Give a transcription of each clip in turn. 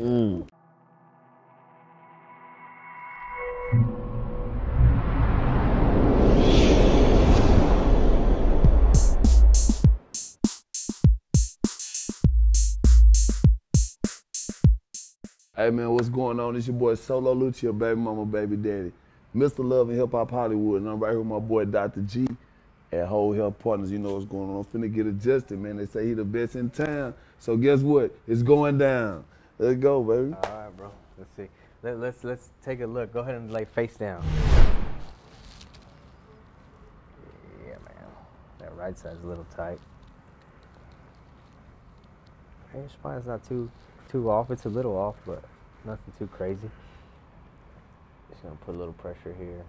Hey man, what's going on? It's your boy Solo Lucci, your baby mama, baby daddy, Mr. Love and Hip Hop Hollywood, and I'm right here with my boy Dr. G at Whole Health Partners. You know what's going on. I'm finna get adjusted, man. They say he the best in town, so guess what? It's going down. Let's go, baby. All right, bro. Let's see. Let's take a look. Go ahead and lay face down. Yeah, man. That right side's a little tight. Hey, your spine's not too off. It's a little off, but nothing too crazy. Just gonna put a little pressure here.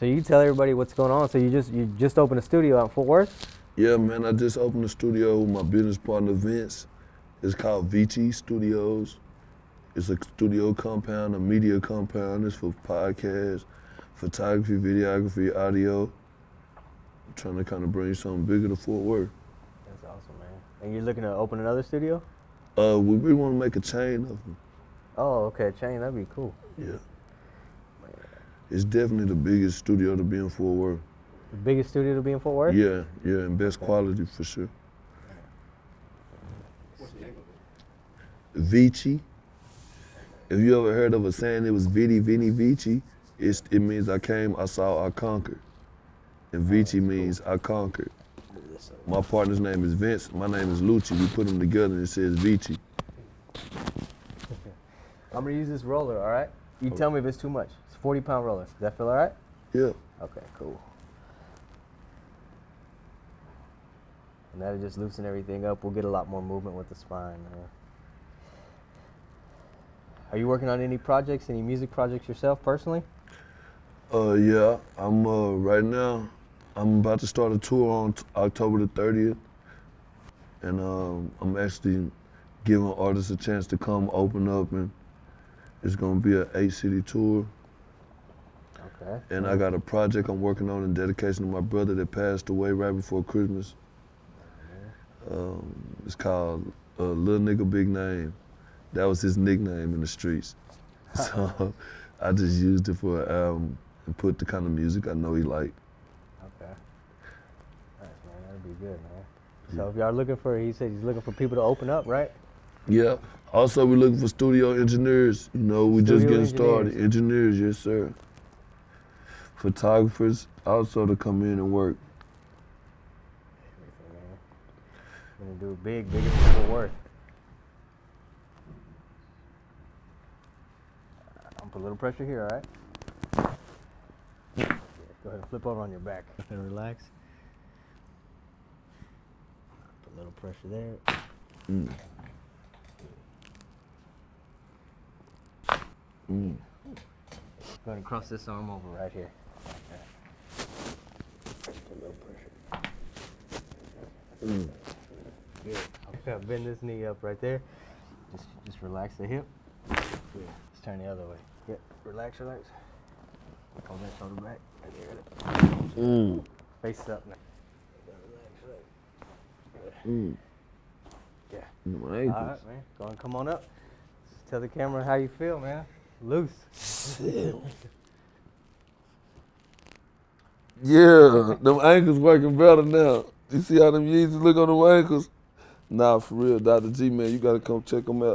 So you tell everybody what's going on. So you just opened a studio out in Fort Worth? Yeah, man. I just opened a studio with my business partner Vince. It's called VT Studios. It's a studio compound, a media compound. It's for podcasts, photography, videography, audio. I'm trying to kind of bring something bigger to Fort Worth. That's awesome, man. And you're looking to open another studio? We want to make a chain of them. Oh, okay, a chain. That'd be cool. Yeah. It's definitely the biggest studio to be in Fort Worth. The biggest studio to be in Fort Worth? Yeah, yeah, and best quality for sure. What's the name of it? Vici. If you ever heard of a saying, it was Vidi, Vini, Vici, it means I came, I saw, I conquered. And Vici means I conquered. My partner's name is Vince, my name is Lucci. We put them together and it says Vici. I'm gonna use this roller, all right? You tell me if it's too much. 40-pound rollers. Does that feel all right? Yeah. Okay, cool. And that'll just loosen everything up. We'll get a lot more movement with the spine. Are you working on any projects, any music projects yourself personally? Yeah. I'm right now, I'm about to start a tour on October the 30th. And I'm actually giving artists a chance to come open up, and it's gonna be an 8-city tour. Okay. And I got a project I'm working on in dedication to my brother that passed away right before Christmas. It's called Lil Nigga Big Name. That was his nickname in the streets. So I just used it for an album and put the kind of music I know he liked. Okay. Nice, man. That'd be good, man. Yeah. So if y'all looking for, he said he's looking for people to open up, right? Yeah. Also, we're looking for studio engineers. You know, we just getting started. Engineers, yes, sir. Photographers also to come in and work. We're gonna do biggest for work. I'm put a little pressure here, all right? Yeah, go ahead and flip over on your back and relax. Put a little pressure there. Go ahead and cross this arm over right here. Like that. A little pressure. Good. Okay, I'll bend this knee up right there. Just relax the hip. Good. Let's turn the other way. Yep. Relax, relax. Hold that shoulder back. Right there. Face up now. Relax, relax. Good. Yeah. All right, man. Go and come on up. Just tell the camera how you feel, man. Loose. Yeah, them ankles working better now. You see how them Yeezys look on them ankles? Nah, for real, Dr. G, man, you gotta come check them out.